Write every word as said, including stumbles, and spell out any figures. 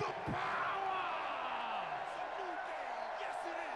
the power! Yes, it is.